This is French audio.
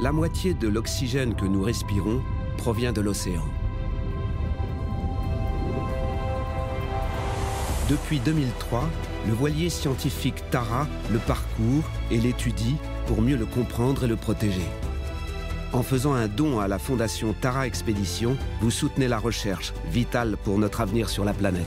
la moitié de l'oxygène que nous respirons provient de l'océan. Depuis 2003, le voilier scientifique Tara le parcourt et l'étudie pour mieux le comprendre et le protéger. En faisant un don à la Fondation Tara Expédition, vous soutenez la recherche, vitale pour notre avenir sur la planète.